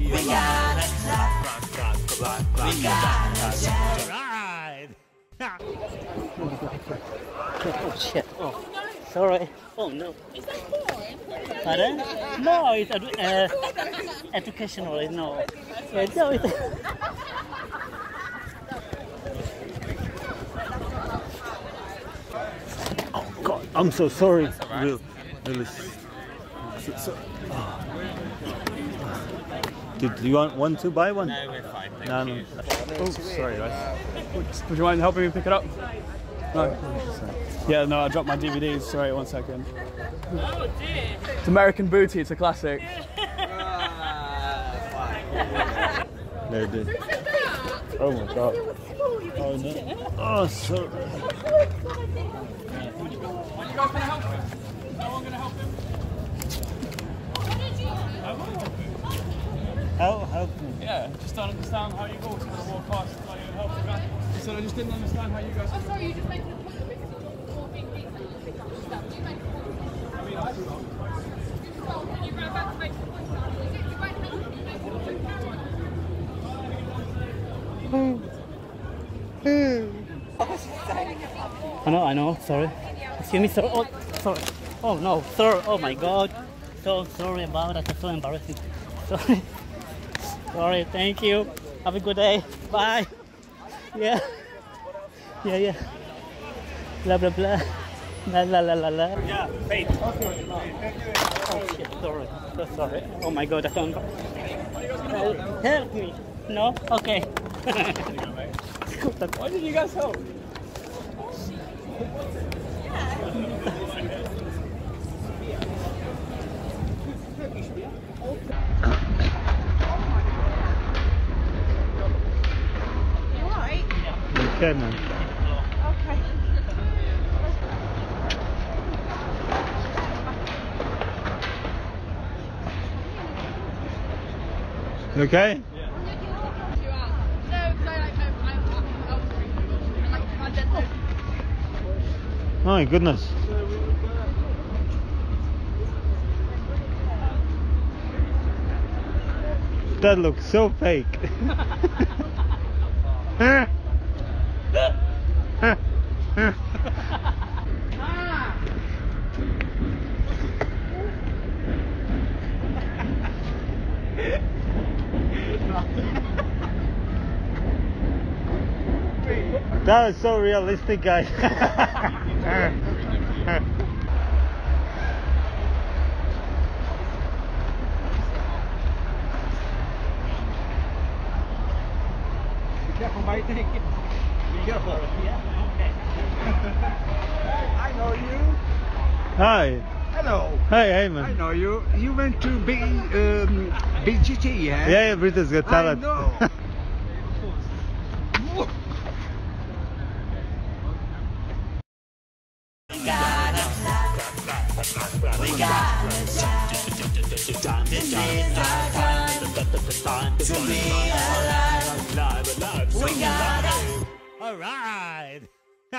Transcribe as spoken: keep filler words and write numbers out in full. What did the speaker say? We got it. We got it. Right. Oh shit. Oh. Sorry. Oh no. Is that boring? Pardon? No, it's uh, educational. No. Yeah, no it's oh God, I'm so sorry. Really, really. So, so, oh. Do, do you want one to buy one? No, we're fine. Thank um, you. Oh, sorry guys. Would, would you mind helping me pick it up? No. Yeah, no, I dropped my D V Ds. Sorry, one second. Oh dear. It's American Booty. It's a classic. No, it did. Oh my God. Oh no. Oh, sorry. Are you guys gonna help him? No one gonna help him? How help me? Yeah, just don't understand how you go, so I walk past and like, help you guys. He said I just didn't understand how you guys. Oh, sorry, you just making a point of picking up all big things and you pick up stuff. You make a point of it. I mean, I do not. You just told me you ran back to make a point of it. You won't help me make a point of it. I know, I know, sorry. Excuse me, sorry. Oh, sorry. Oh no, sorry. Oh my God. So sorry about that. That's so embarrassing. Sorry. Sorry, thank you. Have a good day. Bye. Yeah. Yeah, yeah. Blah, blah, blah. La, la, la, la, la. Yeah, wait. Oh, shit, sorry. So sorry. Oh, my God, I don't... Uh, help me. No? Okay. Why did you guys help? Okay, man. Okay. You okay? Yeah. Oh my goodness. That looks so fake. That was so realistic, guys. Be careful, mate. Be careful. I know you. Hi. Hello. Hi, hey, man. I know you. You went to B, um, B G T, yeah? Yeah, yeah, Britain's Got Talent. I know. We got it. This is our time to be alive. We got it. All right.